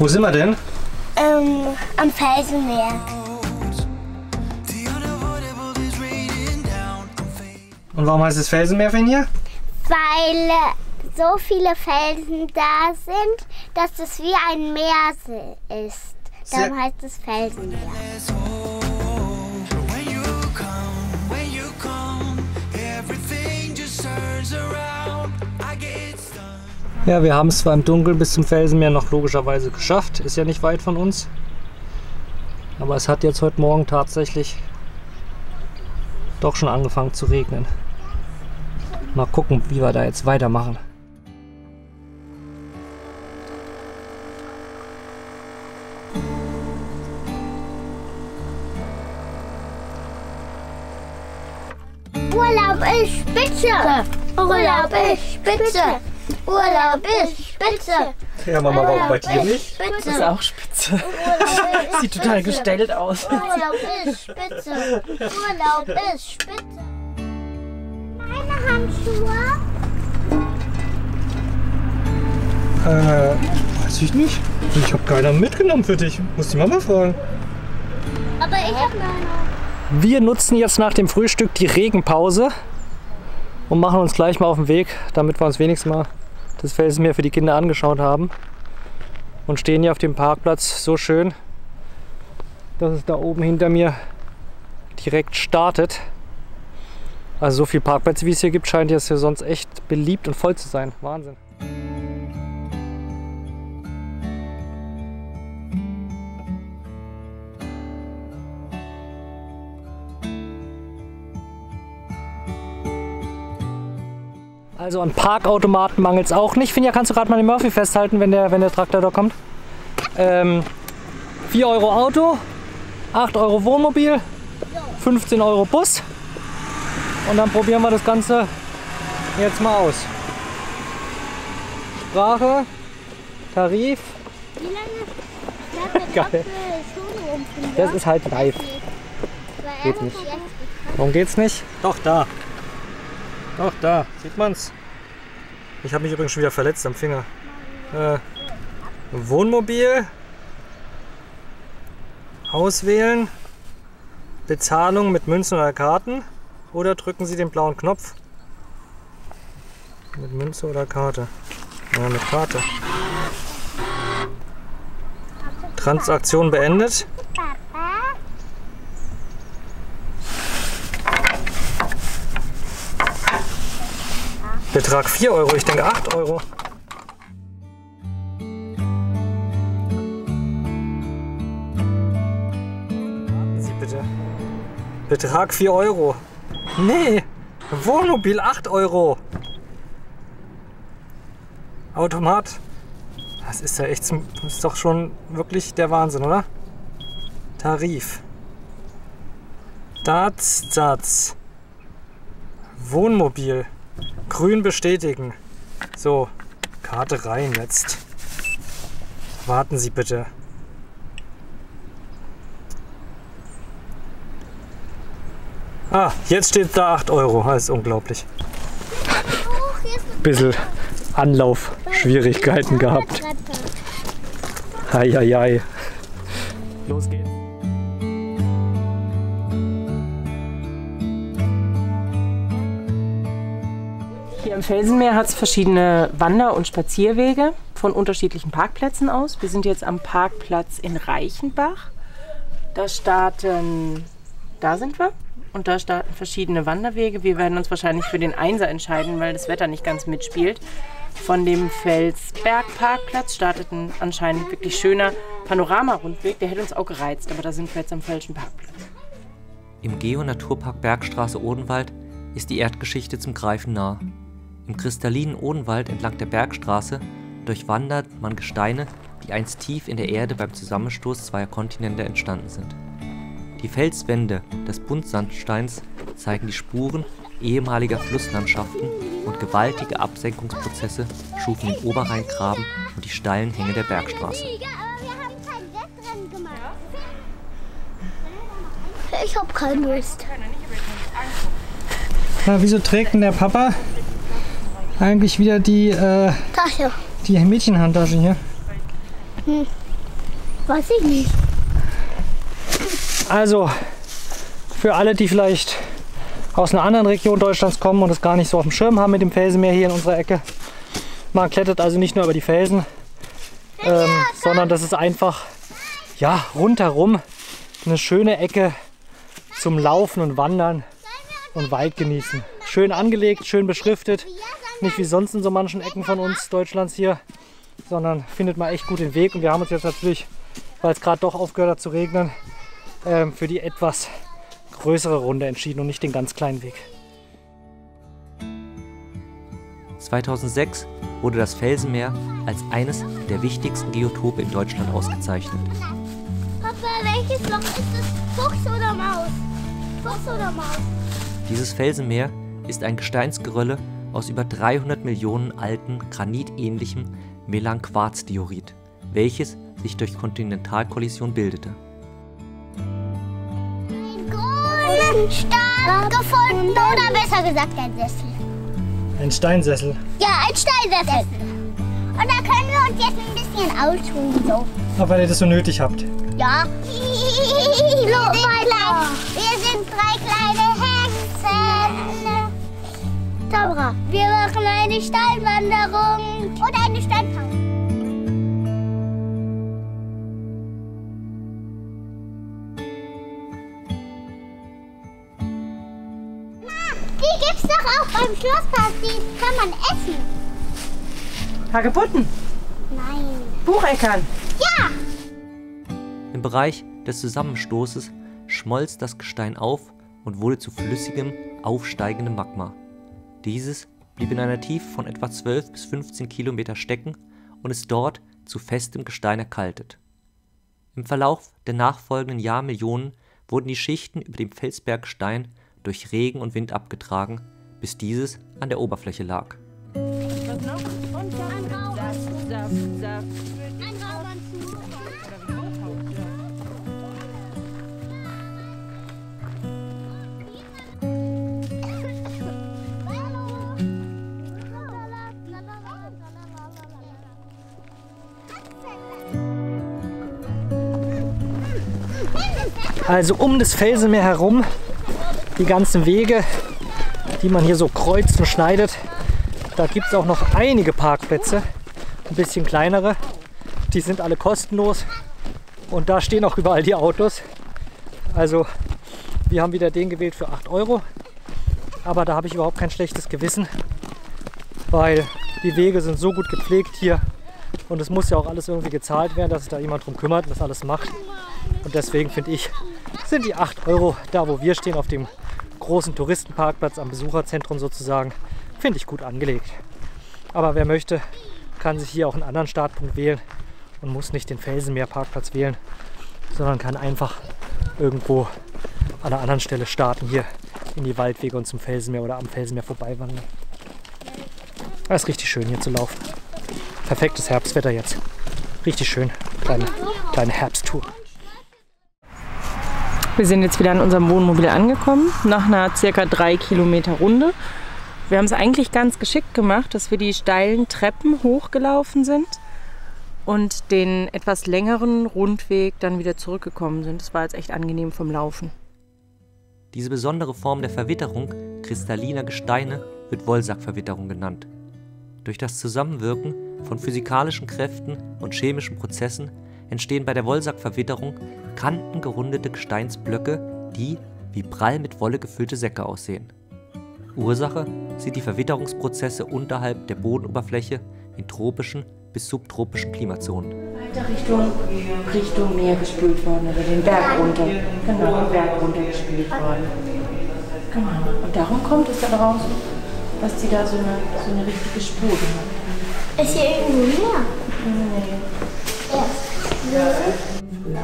Wo sind wir denn? Am Felsenmeer. Und warum heißt es Felsenmeer, Finja? Weil so viele Felsen da sind, dass es wie ein Meer ist. Darum heißt es Felsenmeer. Ja, wir haben es zwar im Dunkeln bis zum Felsenmeer noch logischerweise geschafft, ist ja nicht weit von uns. Aber es hat jetzt heute Morgen tatsächlich doch schon angefangen zu regnen. Mal gucken, wie wir da jetzt weitermachen. Urlaub ist Spitze! Urlaub ist Spitze! Urlaub ist Spitze! Ja, Mama, warum bei dir nicht? Das ist auch spitze. Sieht total gestellt aus. Urlaub ist Spitze! Urlaub ist Spitze! Meine Handschuhe? Weiß ich nicht. Ich habe keiner mitgenommen für dich. Muss die Mama fragen. Aber ich habe meine. Wir nutzen jetzt nach dem Frühstück die Regenpause und machen uns gleich mal auf den Weg, damit wir uns wenigstens mal das Felsenmeer für die Kinder angeschaut haben. Und stehen hier auf dem Parkplatz so schön, dass es da oben hinter mir direkt startet. Also so viele Parkplätze, wie es hier gibt, scheint jetzt hier sonst echt beliebt und voll zu sein. Wahnsinn. Also an Parkautomaten mangelt es auch nicht. Finja, kannst du gerade mal den Murphy festhalten, wenn der Traktor da kommt? 4 Euro Auto, 8 Euro Wohnmobil, 15 Euro Bus. Und dann probieren wir das Ganze jetzt mal aus. Sprache, Tarif. Wie lange bleibt der Geil. Das ist halt reif. Geht nicht. Warum geht's nicht? Doch da. Doch da. Sieht man's? Ich habe mich übrigens schon wieder verletzt am Finger. Wohnmobil. Auswählen. Bezahlung mit Münzen oder Karten. Oder drücken Sie den blauen Knopf mit Münze oder Karte. Ja, mit Karte. Transaktion beendet. Betrag 4 Euro, ich denke 8 Euro. Warten Sie bitte. Betrag 4 Euro. Nee, Wohnmobil 8 Euro. Automat. Das ist ja echt, das ist doch schon wirklich der Wahnsinn, oder? Tarif. Datssatz. Wohnmobil. Grün bestätigen. So, Karte rein jetzt. Warten Sie bitte. Ah, jetzt steht da 8 Euro. Das ist unglaublich. Bisschen Anlaufschwierigkeiten gehabt. Eieiei. Los geht's. Hier im Felsenmeer hat es verschiedene Wander- und Spazierwege von unterschiedlichen Parkplätzen aus. Wir sind jetzt am Parkplatz in Reichenbach. Da sind wir. Und da starten verschiedene Wanderwege. Wir werden uns wahrscheinlich für den Einser entscheiden, weil das Wetter nicht ganz mitspielt. Von dem Felsbergparkplatz startet ein anscheinend wirklich schöner Panorama-Rundweg. Der hätte uns auch gereizt, aber da sind wir jetzt am falschen Parkplatz. Im Geo-Naturpark Bergstraße Odenwald ist die Erdgeschichte zum Greifen nah. Im kristallinen Odenwald entlang der Bergstraße durchwandert man Gesteine, die einst tief in der Erde beim Zusammenstoß zweier Kontinente entstanden sind. Die Felswände des Buntsandsteins zeigen die Spuren ehemaliger Flusslandschaften und gewaltige Absenkungsprozesse schufen den Oberrheingraben und die steilen Hänge der Bergstraße. Ich hab keine Lust. Na, wieso trägt denn der Papa eigentlich wieder die Mädchenhandtasche hier? Hm. Weiß ich nicht. Also für alle, die vielleicht aus einer anderen Region Deutschlands kommen und es gar nicht so auf dem Schirm haben mit dem Felsenmeer hier in unserer Ecke. Man klettert also nicht nur über die Felsen, sondern das ist einfach ja, rundherum eine schöne Ecke zum Laufen und Wandern und Wald genießen. Schön angelegt, schön beschriftet, nicht wie sonst in so manchen Ecken von uns Deutschlands hier, sondern findet man echt gut den Weg. Und wir haben uns jetzt natürlich, weil es gerade doch aufgehört hat zu regnen, für die etwas größere Runde entschieden und nicht den ganz kleinen Weg. 2006 wurde das Felsenmeer als eines der wichtigsten Geotope in Deutschland ausgezeichnet. Papa, welches Loch ist es? Fuchs oder Maus? Fuchs oder Maus? Dieses Felsenmeer ist ein Gesteinsgerölle aus über 300 Millionen alten, granitähnlichem Melanquartz-Diorit, welches sich durch Kontinentalkollision bildete. Einen goldenen Stab gefunden, oder besser gesagt ein Sessel. Ein Steinsessel? Ja, ein Steinsessel. Und da können wir uns jetzt ein bisschen ausruhen. So. Auch weil ihr das so nötig habt? Ja. Wir sind drei kleine Hexen. Tabra, wir machen eine Steinwanderung. Oder eine Steinpause. Die gibt's doch auch beim Schlosspark, die kann man essen. Hagebutten? Nein. Bucheckern? Ja! Im Bereich des Zusammenstoßes schmolz das Gestein auf und wurde zu flüssigem, aufsteigendem Magma. Dieses blieb in einer Tiefe von etwa 12 bis 15 Kilometer stecken und ist dort zu festem Gestein erkaltet. Im Verlauf der nachfolgenden Jahrmillionen wurden die Schichten über dem Felsbergstein durch Regen und Wind abgetragen, bis dieses an der Oberfläche lag. Also um das Felsenmeer herum die ganzen Wege, die man hier so kreuzt und schneidet. Da gibt es auch noch einige Parkplätze, ein bisschen kleinere. Die sind alle kostenlos und da stehen auch überall die Autos. Also wir haben wieder den gewählt für 8 Euro. Aber da habe ich überhaupt kein schlechtes Gewissen, weil die Wege sind so gut gepflegt hier. Und es muss ja auch alles irgendwie gezahlt werden, dass sich da jemand drum kümmert und das alles macht. Und deswegen finde ich, sind die 8 Euro da, wo wir stehen, auf dem großen Touristenparkplatz am Besucherzentrum sozusagen, finde ich gut angelegt. Aber wer möchte, kann sich hier auch einen anderen Startpunkt wählen und muss nicht den Felsenmeerparkplatz wählen, sondern kann einfach irgendwo an einer anderen Stelle starten, hier in die Waldwege und zum Felsenmeer oder am Felsenmeer vorbeiwandern. Das ist richtig schön hier zu laufen. Perfektes Herbstwetter jetzt. Richtig schön, kleine Herbsttour. Wir sind jetzt wieder an unserem Wohnmobil angekommen, nach einer circa 3 Kilometer Runde. Wir haben es eigentlich ganz geschickt gemacht, dass wir die steilen Treppen hochgelaufen sind und den etwas längeren Rundweg dann wieder zurückgekommen sind. Das war jetzt echt angenehm vom Laufen. Diese besondere Form der Verwitterung kristalliner Gesteine wird Wollsackverwitterung genannt. Durch das Zusammenwirken von physikalischen Kräften und chemischen Prozessen entstehen bei der Wollsackverwitterung kantengerundete Gesteinsblöcke, die wie prall mit Wolle gefüllte Säcke aussehen. Ursache sind die Verwitterungsprozesse unterhalb der Bodenoberfläche in tropischen bis subtropischen Klimazonen. Alter, Richtung Meer gespült worden, oder den Berg runter. Genau, den Berg runter gespült worden. Genau. Und darum kommt es dann raus, dass die da so eine richtige Spur hat. Ist hier irgendwo Meer? Nee. Ja. Früher aus und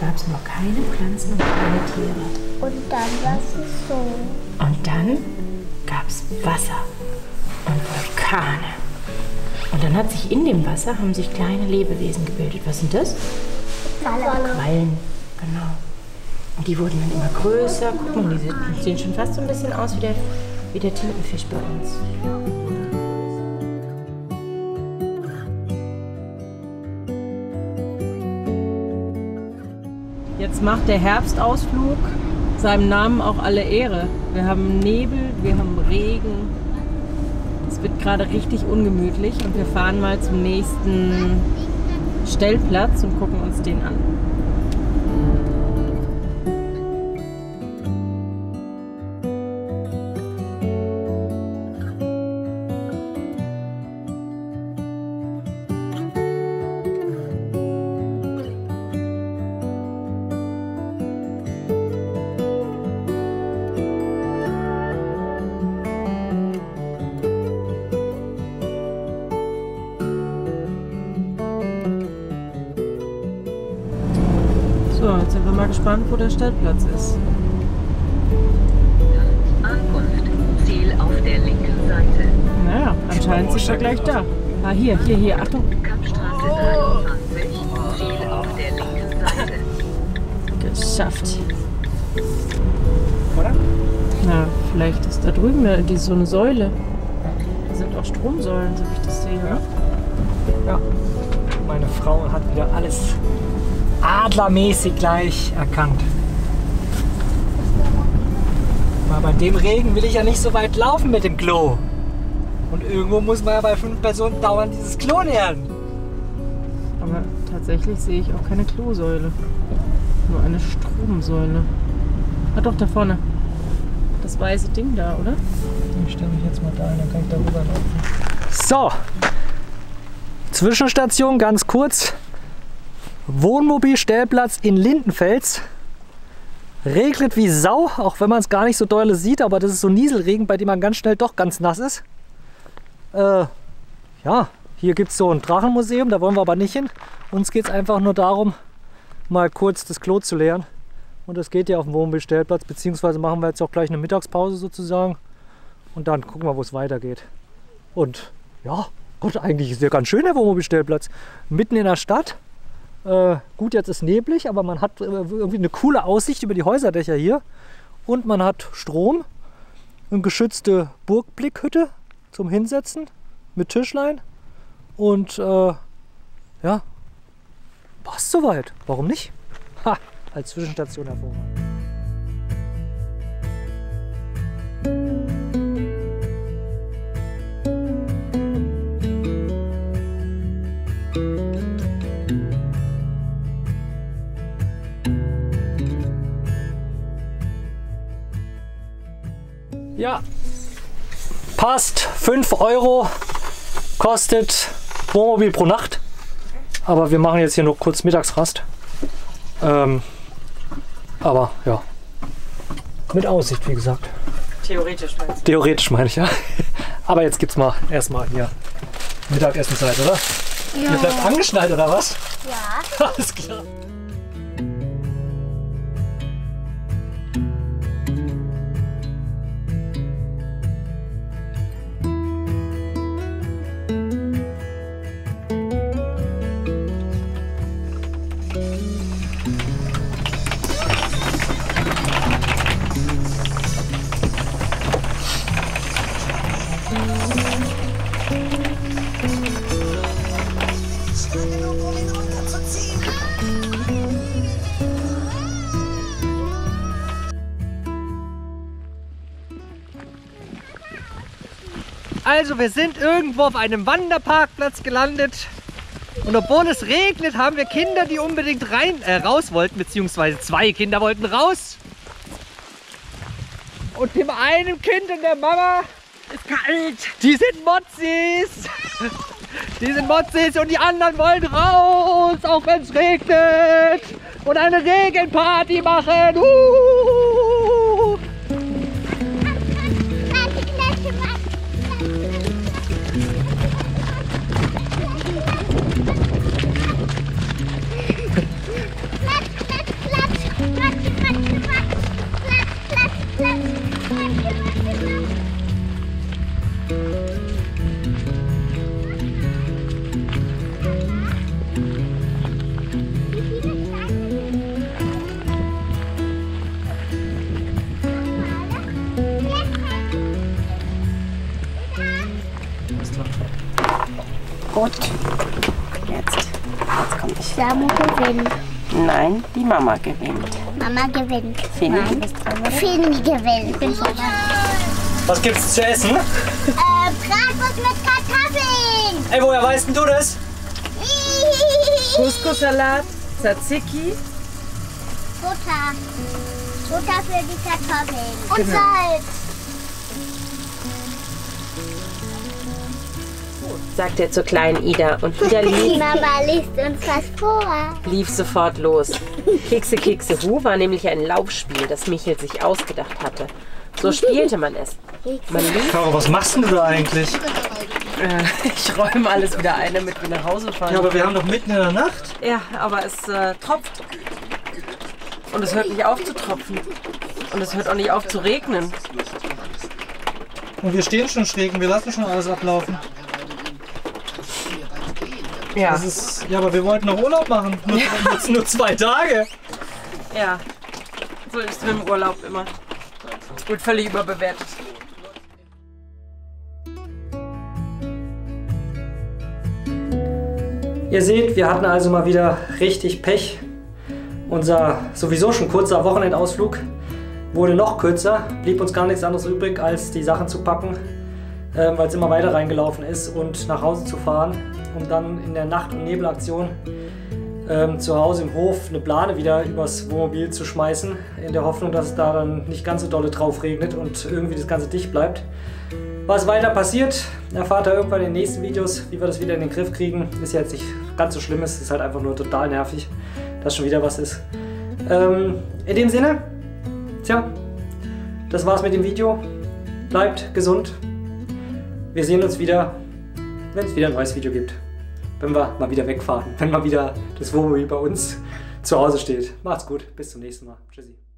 da gab es noch keine Pflanzen und keine Tiere. Und dann war es so. Und dann gab es Wasser und Vulkane. Und dann hat sich in dem Wasser haben sich kleine Lebewesen gebildet. Was sind das? Quallen. Genau. Und die wurden dann immer größer. Guck mal, die sehen schon fast so ein bisschen aus wie der Tintenfisch bei uns. Jetzt macht der Herbstausflug seinem Namen auch alle Ehre. Wir haben Nebel, wir haben Regen. Es wird gerade richtig ungemütlich und wir fahren mal zum nächsten Stellplatz und gucken uns den an. So, jetzt sind wir mal gespannt, wo der Stellplatz ist. Ankunft, Ziel auf der linken Seite. Naja, anscheinend sind wir gleich da. Ah, hier, Achtung. Kappstraße 23, Ziel auf der linken Seite. Geschafft. Oder? Na, vielleicht ist da drüben die so eine Säule. Da sind auch Stromsäulen, so wie ich das sehe. Ja. Meine Frau hat wieder alles adlermäßig gleich erkannt. Weil bei dem Regen will ich ja nicht so weit laufen mit dem Klo. Und irgendwo muss man ja bei 5 Personen dauernd dieses Klo nähern. Aber tatsächlich sehe ich auch keine Klosäule. Nur eine Stromsäule. Ah doch, da vorne. Das weiße Ding da, oder? Ich stelle mich jetzt mal da ein, dann kann ich da rüberlaufen. So. Zwischenstation ganz kurz. Wohnmobilstellplatz in Lindenfels. Regnet wie Sau, auch wenn man es gar nicht so doll sieht, aber das ist so Nieselregen, bei dem man ganz schnell doch ganz nass ist. Ja, hier gibt es so ein Drachenmuseum, da wollen wir aber nicht hin. Uns geht es einfach nur darum, mal kurz das Klo zu leeren. Und das geht ja auf dem Wohnmobilstellplatz, beziehungsweise machen wir jetzt auch gleich eine Mittagspause sozusagen. Und dann gucken wir, wo es weitergeht. Und ja, Gott, eigentlich ist ja ganz schön der Wohnmobilstellplatz. Mitten in der Stadt. Gut, jetzt ist neblig, aber man hat irgendwie eine coole Aussicht über die Häuserdächer hier. Und man hat Strom, eine geschützte Burgblickhütte zum Hinsetzen mit Tischlein. Und ja, passt soweit. Warum nicht? Ha, als Zwischenstation hervorragend. Ja, passt. 5 Euro kostet Wohnmobil pro Nacht. Aber wir machen jetzt hier nur kurz Mittagsrast. Aber ja, mit Aussicht, wie gesagt. Theoretisch meinst du? Theoretisch meine ich, ja. Aber jetzt gibt's mal erstmal hier Mittagessenzeit, oder? Ja. Ihr bleibt angeschnallt, oder was? Ja. Alles klar. Also wir sind irgendwo auf einem Wanderparkplatz gelandet und obwohl es regnet, haben wir Kinder, die unbedingt raus wollten, beziehungsweise 2 Kinder wollten raus. Und dem einen Kind und der Mama ist kalt. Die sind Mozzis. Die sind Mozzis und die anderen wollen raus, auch wenn es regnet. Und eine Regenparty machen. Gut. Jetzt. Jetzt komme ich. Da muss ich hin. Nein, die Mama gewinnt. Mama gewinnt. Finn gewinnt. Ich bin vorbei. Was gibt's zu essen? Bratwurst mit Kartoffeln. Ey, woher weißt denn du das? Couscous-Salat, Tzatziki. Butter. Butter für die Kartoffeln. Und genau. Salz. Sagt er zur kleinen Ida. Und Ida lief, Mama liest uns was vor. Lief sofort los. Kekse, Kekse, Hu war nämlich ein Laufspiel, das Michel sich ausgedacht hatte. So spielte man es. Man lief. Caro, was machst denn du da eigentlich? Ich räume alles wieder ein, damit wir nach Hause fahren. Ja, aber wir haben doch mitten in der Nacht. Ja, aber es tropft. Und es hört nicht auf zu tropfen. Und es hört auch nicht auf zu regnen. Und wir stehen schon schräg und wir lassen schon alles ablaufen. Ja. Das ist, ja, aber wir wollten noch Urlaub machen. Jetzt nur 2 Tage. Ja, so ist es mit dem Urlaub immer. Es wird völlig überbewertet. Ihr seht, wir hatten also mal wieder richtig Pech. Unser sowieso schon kurzer Wochenendausflug wurde noch kürzer. Blieb uns gar nichts anderes übrig, als die Sachen zu packen, weil es immer weiter reingelaufen ist und nach Hause zu fahren, um dann in der Nacht- und Nebelaktion zu Hause im Hof eine Plane wieder übers Wohnmobil zu schmeißen, in der Hoffnung, dass es da dann nicht ganz so dolle drauf regnet und irgendwie das Ganze dicht bleibt. Was weiter passiert, erfahrt ihr irgendwann in den nächsten Videos, wie wir das wieder in den Griff kriegen. Ist ja jetzt nicht ganz so schlimm, es ist halt einfach nur total nervig, dass schon wieder was ist. In dem Sinne, tja, das war's mit dem Video. Bleibt gesund. Wir sehen uns wieder, wenn es wieder ein neues Video gibt. Wenn wir mal wieder wegfahren, wenn mal wieder das Wohnmobil bei uns zu Hause steht. Macht's gut, bis zum nächsten Mal. Tschüssi.